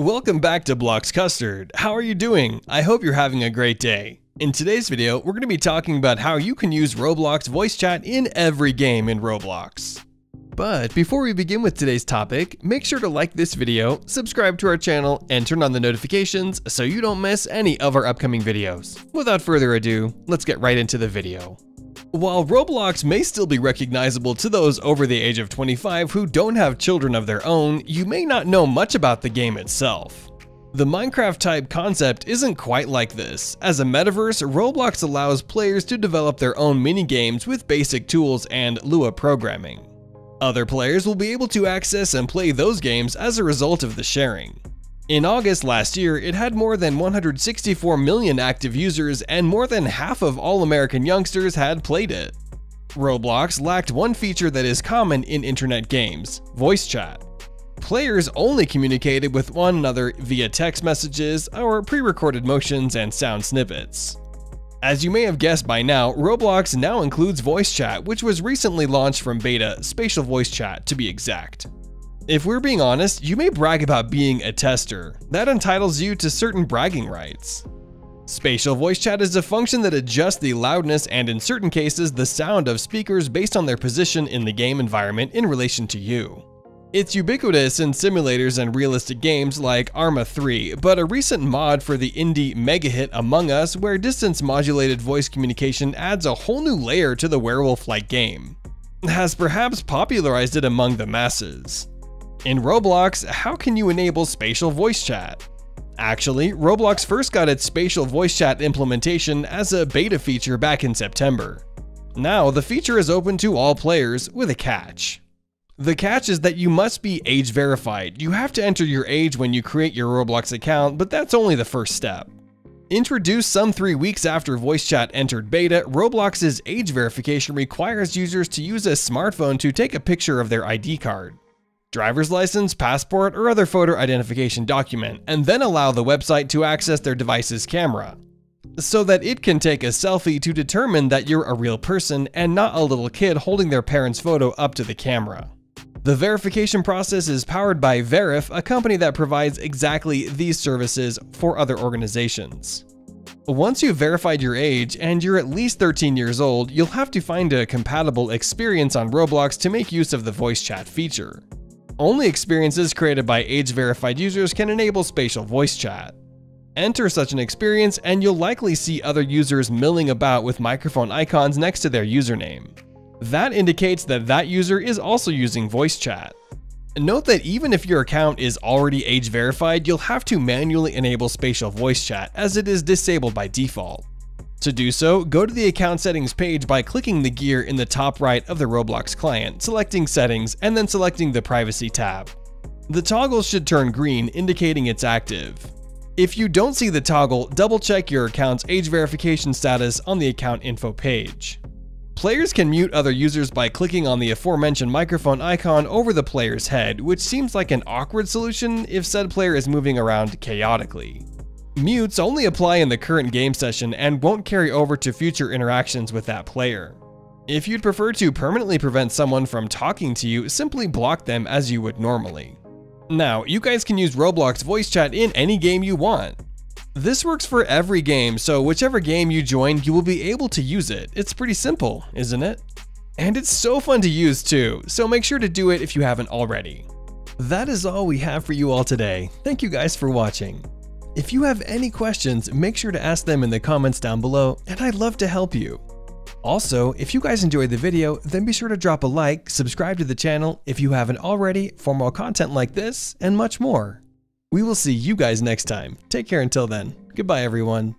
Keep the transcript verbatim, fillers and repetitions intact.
Welcome back to Blox Custard. How are you doing? I hope you're having a great day. In today's video, we're going to be talking about how you can use Roblox voice chat in every game in Roblox. But before we begin with today's topic, make sure to like this video, subscribe to our channel, and turn on the notifications so you don't miss any of our upcoming videos. Without further ado, let's get right into the video. While Roblox may still be recognizable to those over the age of twenty-five who don't have children of their own, you may not know much about the game itself. The Minecraft-type concept isn't quite like this. As a metaverse, Roblox allows players to develop their own minigames with basic tools and Lua programming. Other players will be able to access and play those games as a result of the sharing. In August last year, it had more than one hundred sixty-four million active users, and more than half of all American youngsters had played it. Roblox lacked one feature that is common in internet games: voice chat. Players only communicated with one another via text messages or pre-recorded motions and sound snippets. As you may have guessed by now, Roblox now includes voice chat, which was recently launched from beta, spatial voice chat to be exact. If we're being honest, you may brag about being a tester. That entitles you to certain bragging rights. Spatial voice chat is a function that adjusts the loudness and, in certain cases, the sound of speakers based on their position in the game environment in relation to you. It's ubiquitous in simulators and realistic games like Arma three, but a recent mod for the indie mega hit Among Us, where distance-modulated voice communication adds a whole new layer to the werewolf-like game, has perhaps popularized it among the masses. In Roblox, how can you enable spatial voice chat? Actually, Roblox first got its spatial voice chat implementation as a beta feature back in September. Now, the feature is open to all players, with a catch. The catch is that you must be age verified. You have to enter your age when you create your Roblox account, but that's only the first step. Introduced some three weeks after voice chat entered beta, Roblox's age verification requires users to use a smartphone to take a picture of their I D card, driver's license, passport, or other photo identification document, and then allow the website to access their device's camera, so that it can take a selfie to determine that you're a real person and not a little kid holding their parents' photo up to the camera. The verification process is powered by Verif, a company that provides exactly these services for other organizations. Once you've verified your age and you're at least thirteen years old, you'll have to find a compatible experience on Roblox to make use of the voice chat feature. Only experiences created by age-verified users can enable spatial voice chat. Enter such an experience and you'll likely see other users milling about with microphone icons next to their username. That indicates that that user is also using voice chat. Note that even if your account is already age-verified, you'll have to manually enable spatial voice chat, as it is disabled by default. To do so, go to the account settings page by clicking the gear in the top right of the Roblox client, selecting settings, and then selecting the privacy tab. The toggle should turn green, indicating it's active. If you don't see the toggle, double check your account's age verification status on the account info page. Players can mute other users by clicking on the aforementioned microphone icon over the player's head, which seems like an awkward solution if said player is moving around chaotically. Mutes only apply in the current game session and won't carry over to future interactions with that player. If you'd prefer to permanently prevent someone from talking to you, simply block them as you would normally. Now, you guys can use Roblox voice chat in any game you want. This works for every game, so whichever game you join, you will be able to use it. It's pretty simple, isn't it? And it's so fun to use too, so make sure to do it if you haven't already. That is all we have for you all today. Thank you guys for watching. If you have any questions, make sure to ask them in the comments down below, and I'd love to help you. Also, if you guys enjoyed the video, then be sure to drop a like, subscribe to the channel if you haven't already for more content like this and much more. We will see you guys next time. Take care until then. Goodbye, everyone.